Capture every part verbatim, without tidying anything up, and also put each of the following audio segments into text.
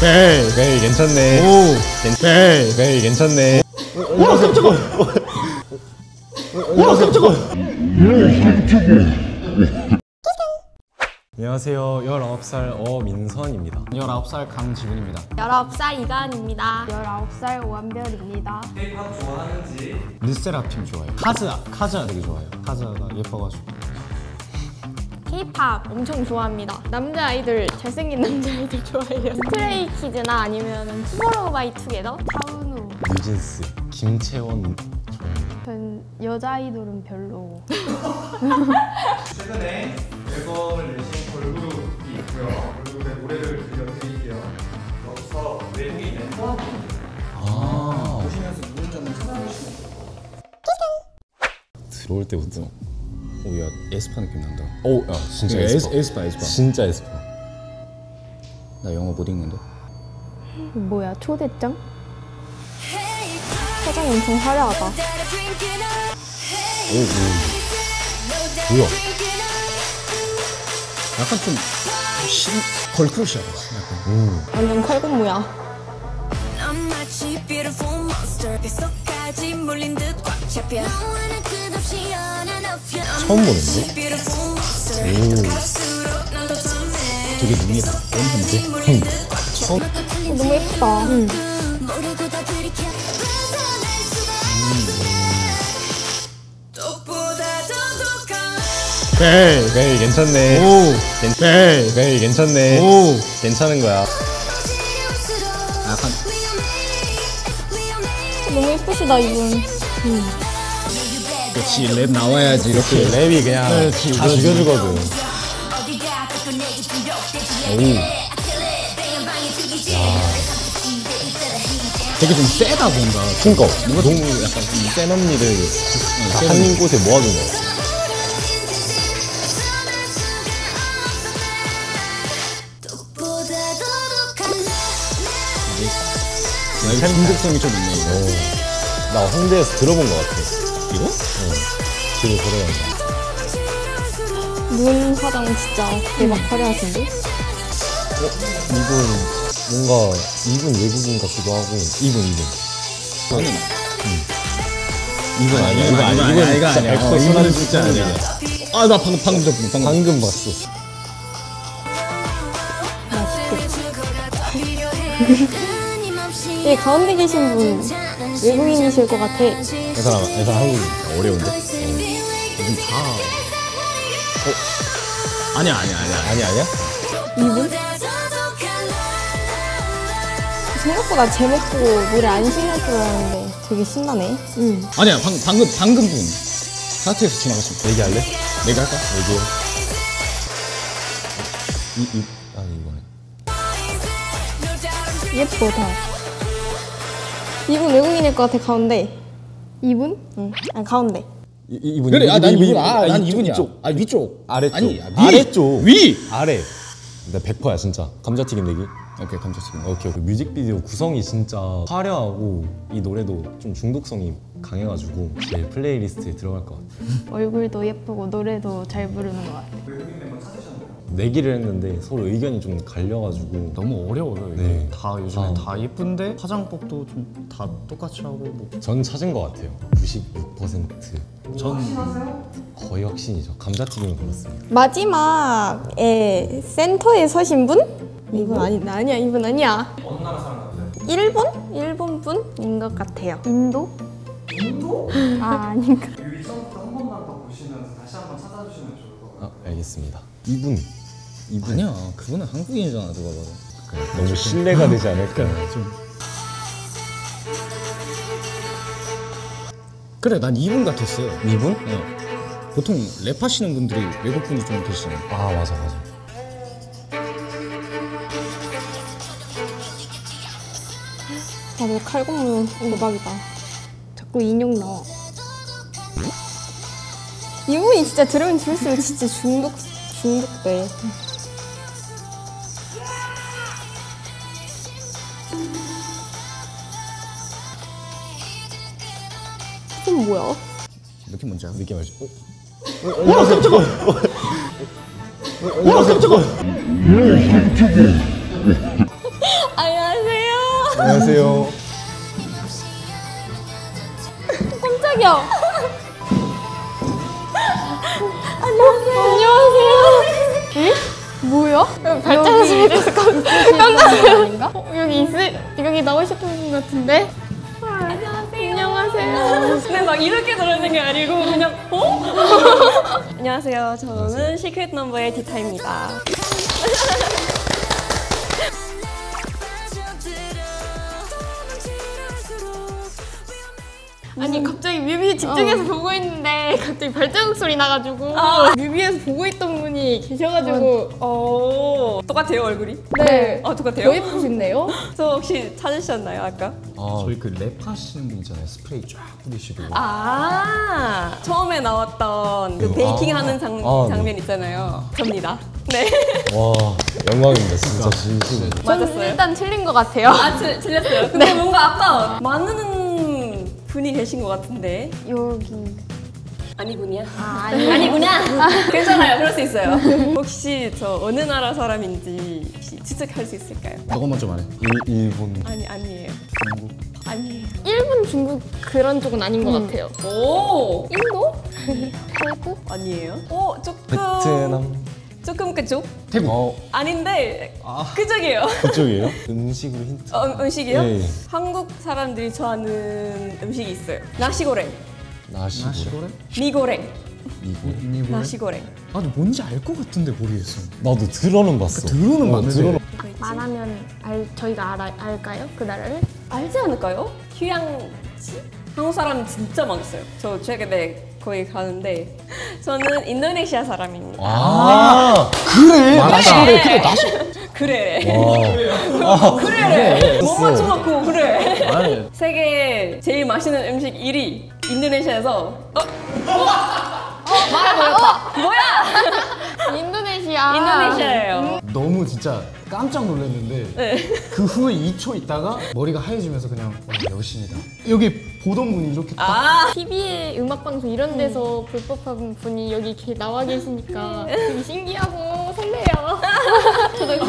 베이 베이 괜찮네. 오 베이 베이 괜찮네. 와 깜짝아. 와 깜짝아. 안녕하세요. 열아홉 살 어민선입니다. 열아홉 살 강지훈입니다. 열아홉 살 이가은입니다. 열아홉 살 오한별입니다. 케이팝 좋아하는지? 르세라핌 좋아해요. 카즈아 카즈아 되게 좋아해요. 카즈아가 예뻐가지고. 케이팝 엄청 좋아합니다. 남자 아이들, 잘생긴 남자 아이들 좋아해요. 스트레이 키즈나 아니면 투모로우 바이 투게더, 차은우, 유진스, 김채원 좋아해요. 전 여자 아이돌은 별로. 최근에 앨범을 내신 걸그룹이 있고요. 걸그룹의 노래를 들려드릴게요. 여기서 외국인 멤버 아 보시면서 모른 점을 찾아보시면 돼요. 들어올 때부터 오, 야, 에스파 느낌 난다. 오, 야, 진짜 에스파. 에스파, 에스파. 진짜 에스파. 나 영어 못 읽는데. 뭐야, 초대장? 화장 엄청 화려하다. 오, 오. 뭐야? 약간 좀 신 걸크러쉬야. 약간. 오. 완전 칼군 뭐야? 처음 보는데? 오 되게 눈이 다 뻔한데? 처음? 너무 예쁘다. 응. 베이 베이 괜찮네. 오 베이 베이 괜찮네. 오 괜찮은 거야. 약간 너무 예쁘시다 이분. 응. 역시 랩 나와야지. 이렇게 랩이 그냥 네, 다 죽여주거든. 오우 야 되게 좀 세다 뭔가. 그니까 뭔가 너무 약간 좀 센 언니를 다 한 곳에 모아둔 거야. 참 중독성이 좀 있네 이거. 오. 나 홍대에서 들어본 거 같아 이거? 어 뒤로 걸어가자. 눈 화장 진짜 대박 화려하신데? 어? 이분 뭔가 이분 외국인 같기도 하고. 이분 이분 어. 응. 이분 아니야 이분 아니야 이분 아니야 진짜 백퍼 이분은 진짜 아니야. 아 나 방금 방금 방금 방금, 방금 봤어. 맛있겠다. 이 가운데 계신 분 외국인이실 것 같아. 애사 애사 한국인 어려운데? 요즘 다. 어? 아니야 아니야 아니야 아니야 아니야? 이분? 생각보다 제목 보고 노래 안 신날 줄 알았는데 되게 신나네. 응. 아니야 방, 방금 방금 분. 사투에서 지나갔으면 얘기할래? 내가 할까? 얘기해. 이 이 아니 이거는. 예쁘다. 이분 외국인일 것 같아. 가운데 이분? 응. 아니 가운데 이, 이분이 그래. 아 난 이분. 아 난 이분이야. 아 위쪽 아래쪽. 아니 아래쪽 위 아래. 나 백퍼야 진짜. 감자튀김 내기. 오케이 감자튀김. 오케이. 그 뮤직비디오 구성이 진짜 화려하고 이 노래도 좀 중독성이 강해가지고 제 플레이리스트에 들어갈 것 같아. 얼굴도 예쁘고 노래도 잘 부르는 것 같아. 외국인 멤버 찾으셨나요? 내기를 했는데 서로 의견이 좀 갈려가지고 너무 어려워요. 이게. 네. 다 요즘에 아. 다 예쁜데 화장법도 좀 다 똑같이 하고 뭐. 전 찾은 것 같아요. 구십육 퍼센트. 전 확신하세요? 거의 확신이죠. 감자튀김을 골랐습니다. 마지막에 센터에 서신 분? 이분 아니 아니야 이분 아니야. 어느 나라 사람 같아요? 일본? 일본 분인 것 같아요. 인도? 인도? 아 아닌가. 이 처음부터 한 번만 더 보시면서 다시 한 번 찾아주시면 좋을 것 같아요. 아, 알겠습니다. 이분 이분 아니야 그분은 한국인이잖아 누가 봐도. 그러니까 너무 신뢰가 되지 않을까. 좀 그래 난 이분 같았어요. 이분? 네. 보통 랩하시는 분들이 외국분이 좀 계시네. 아 맞아 맞아. 다들 칼군무 대박이다. 자꾸 인형 나와. 이분이 진짜 들으면 들을수록 진짜 중독. 중독돼. 이건 뭐야? 느낌 뭔지 알아? 느낌 알지? 어? 와 깜짝아! 와 깜짝아! 안녕하세요. 안녕하세요. 깜짝이야. 안녕하세요. 안녕하세요. 에? 뭐야? 발자국이 깜짝이야. 여기 있을 여기 나오셨던 분 같은데. 안녕하세요. 안녕하세요. 근데 막 이렇게 들어오는 게 아니고 그냥 어? 안녕하세요. 저는 시크릿 넘버의 디타입니다. 아니 갑자기 뮤비에 집중해서 어. 보고 있는데 갑자기 발자국 소리 나가지고 아. 뮤비에서 보고 있던 분이 계셔가지고 어. 어. 똑같아요 얼굴이? 네. 아 똑같아요? 더 예쁘시네요? 저 혹시 찾으셨나요 아까? 아 저희 그 랩 하시는 분 있잖아요 스프레이 쫙 뿌리시고 아 처음에 나왔던 그 베이킹 아. 하는 장, 아, 장면 네. 있잖아요 접니다. 네. 와 영광입니다 진짜 진심. 맞았어요? 일단 틀린 것 같아요. 아 지, 틀렸어요? 근데 네. 뭔가 아까 많은 분이 계신 것 같은데 여기 아니군요. 아, 아니. 아니구나. 괜찮아요. 그럴 수 있어요. 혹시 저 어느 나라 사람인지 혹시 추측할 수 있을까요? 그것만 좀 안 해. 일본. 아니 아니에요. 중국. 아니에요. 일본, 중국 그런 쪽은 아닌 것 음. 같아요. 오. 인도? 태국? 아니에요. 오 조금. 베트남. 조금 그쪽? 태국. 어. 아닌데 아. 그쪽이에요. 그쪽이에요? 음식으로 힌트. 어, 음식이요? 예, 예. 한국 사람들이 좋아하는 음식이 있어요. 나시고랭. 나시고랭? 미고랭. 미고랭. 나시고랭. 아, 근데 뭔지 알 것 같은데 모르겠어. 나도 들어는 봤어. 그러니까 들어는 봤는데. 들어는... 말하면 알 저희가 알아, 알까요? 그 나라를? 알지 않을까요? 휴양지? 한국 사람 진짜 많았어요. 저 최근에 거기 가는데 저는 인도네시아 사람입니다. 아 네. 그래? 맞아. 그래. 그래. 그래. 그래. 못 맞춰놓고 그래. 아니. 세계 제일 맛있는 음식 일 위 인도네시아에서 어? 어? 말해버렸다. 뭐야? 인도네시아. 인도네시아예요. 음? 너무 진짜 깜짝 놀랐는데 네. 그 후에 이 초 있다가 머리가 하얘지면서 그냥 와, 여신이다. 여기 보던 분이 이렇게 딱 아 티비에 음악방송 이런 데서 음. 불법한 분이 여기 이렇게 나와 계시니까 되게 신기하고 설레요. 저도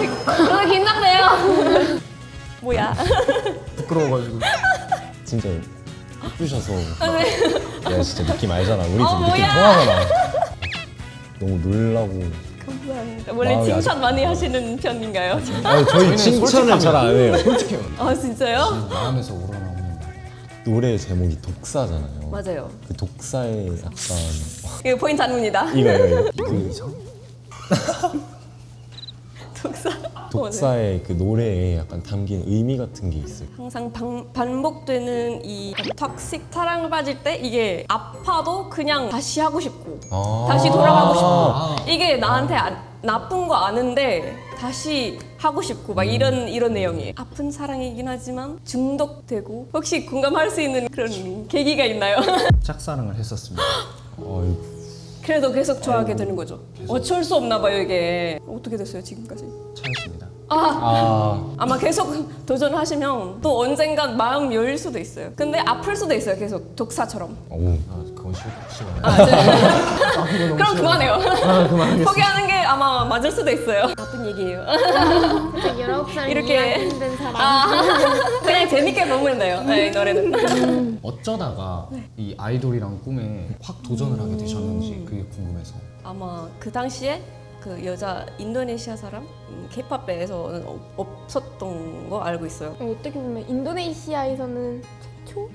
긴장돼요. 뭐야? 부끄러워가지고 진짜 뿌셔서 아, 네. 야 진짜 느낌 알잖아. 우리 어, 느낌 통하잖아. 너무 놀라고 감사합니다. 원래 칭찬 아직... 많이 하시는 편인가요? 아니, 저희 칭찬을 잘 안 해요. 솔직해요. 아 진짜요? 마음에서 우러나오는 노래 제목이 독사잖아요. 맞아요. 그 독사의 약간 이거 포인트 안무입니다. 이거예요. 이거죠? 독사. 독사의 그 노래에 약간 담긴 의미 같은 게 있어요. 항상 방, 반복되는 이 턱식 사랑을 빠질 때 이게 아파도 그냥 다시 하고 싶고 아 다시 돌아가고 싶고 이게 나한테 아, 나쁜 거 아는데 다시 하고 싶고 막 이런 이런 내용이에요. 아픈 사랑이긴 하지만 중독되고 혹시 공감할 수 있는 그런 계기가 있나요? 짝사랑을 했었습니다. 어이구. 그래도 계속 좋아하게 되는 거죠. 계속. 어쩔 수 없나 봐요 이게. 어떻게 됐어요 지금까지? 참습니다. 아, 아. 아마 계속 도전하시면 또 언젠간 마음 열릴 수도 있어요. 근데 아플 수도 있어요 계속 독사처럼. 오, 아, 그건 싫어요. 아, 아, 그럼 싫어요. 그만해요. 아, 그만하겠습니다. 포기하는 게 아마 맞을 수도 있어요. 나쁜 얘기예요. 열아홉 살 이렇게 힘든 사람. 아, 그냥 재밌게 보면 돼요. 네, 노래는. 음. 어쩌다가 네. 이 아이돌이랑 꿈에 확 도전을 하게 되셨는지 그게 궁금해서. 아마 그 당시에 그 여자 인도네시아 사람? 케이팝 배에서는 없었던 거 알고 있어요. 어떻게 보면 인도네시아에서는 최초?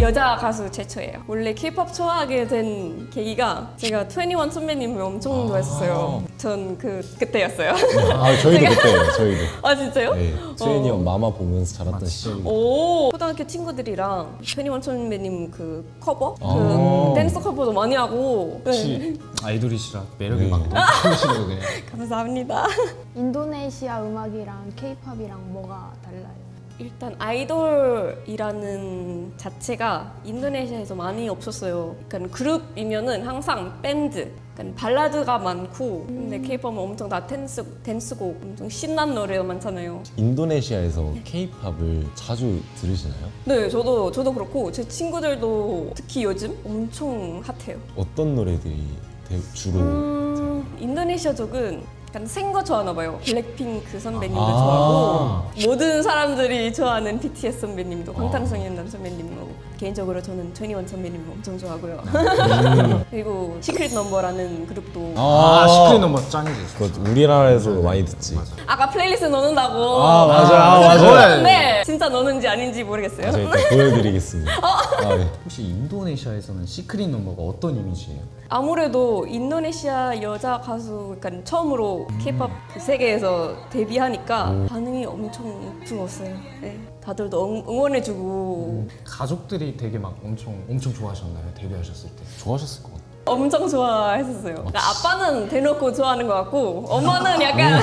여자 가수 최초예요. 원래 케이팝 좋아하게 된 계기가 제가 투애니원 선배님을 엄청 좋아했어요. 아 전 그, 그때였어요. 아 저희도 그때예요. 저희도. 아 진짜요? 네. 투애니원 어. 마마 보면서 자랐던 시절. 오 초등학교 친구들이랑 투애니원 선배님 그 커버? 아 그 댄서 커버도 많이 하고 네. 아이돌이시라 매력이 네. 막 넘치시네요. 네. 감사합니다. 인도네시아 음악이랑 케이팝이랑 뭐가 달라요? 일단 아이돌이라는 자체가 인도네시아에서 많이 없었어요. 그러니까 그룹이면은 항상 밴드, 그러니까 발라드가 많고 음. 근데 케이팝은 엄청 다 댄스, 댄스곡, 엄청 신난 노래가 많잖아요. 인도네시아에서 케이팝을 자주 들으시나요? 네, 저도 저도 그렇고 제 친구들도 특히 요즘 엄청 핫해요. 어떤 노래들이 주로? 음, 인도네시아 쪽은 약간 생거 좋아하나 봐요. 블랙핑크 선배님도 아 좋아하고 모든 사람들이 좋아하는 비티에스 선배님도 방탄소년단 선배님도 개인적으로 저는 트웬티원 선배님 엄청 좋아하고요. 음. 그리고 시크릿 넘버라는 그룹도 아, 아 시크릿 넘버 짱이지. 그거 우리나라에서 맞아. 많이 듣지. 맞아. 아까 플레이리스트 넣는다고. 아 맞아 아, 맞아. 네 진짜 넣는지 아닌지 모르겠어요. 맞아, 일단 보여드리겠습니다. 어? 아, 네. 혹시 인도네시아에서는 시크릿 넘버가 어떤 이미지예요? 아무래도 인도네시아 여자 가수 그러니까 처음으로 케이팝 음. 세계에서 데뷔하니까 음. 반응이 엄청 뜨거웠어요. 네. 다들 응, 응원해주고 음. 가족들이 되게 막 엄청 엄청 좋아하셨나요? 데뷔하셨을 때 좋아하셨을 것 같아요. 엄청 좋아했었어요. 그러니까 아빠는 대놓고 좋아하는 것 같고 엄마는 약간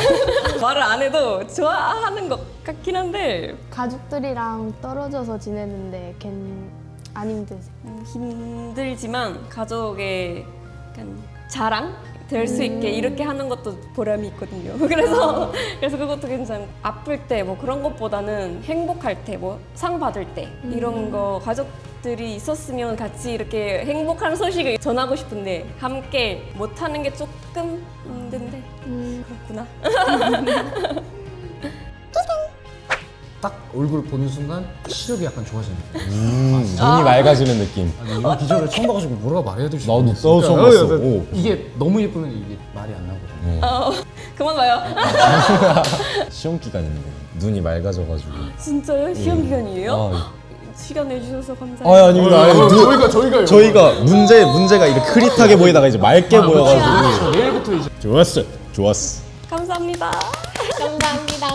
말을 안 해도 좋아하는 것 같긴 한데 가족들이랑 떨어져서 지내는데 걘 안 힘들지? 음, 힘들지만 가족의 약간 자랑? 될 수 있게 음. 이렇게 하는 것도 보람이 있거든요. 그래서 그래서 그것도 괜찮고 아플 때 뭐 그런 것보다는 행복할 때 뭐 상 받을 때 음. 이런 거 가족들이 있었으면 같이 이렇게 행복한 소식을 전하고 싶은데 함께 못 하는 게 조금 힘든데 음. 그렇구나. 딱 얼굴 보는 순간 시력이 약간 좋아지는 느낌. 음, 눈이 아, 맑아지는 느낌. 아니, 이런 기절을 처음 봐가지고 뭐라고 말해야 될지 나도 처음 봤어. 오. 이게 너무 예쁘면 이게 말이 안 나거든요. 어, 어. 그만 봐요. 시험 기간인데 눈이 맑아져가지고. 진짜요? 시험 음. 기간이에요? 아, 시간 내주셔서 감사해요. 아, 아닙니다. 아니, 저희가 저희가 저희가 문제 문제가 이렇게 흐릿하게 보이다가 이제 맑게 아, 보여가지고. 내일부터 이제 좋았어, 좋았어. 감사합니다. 감사합니다.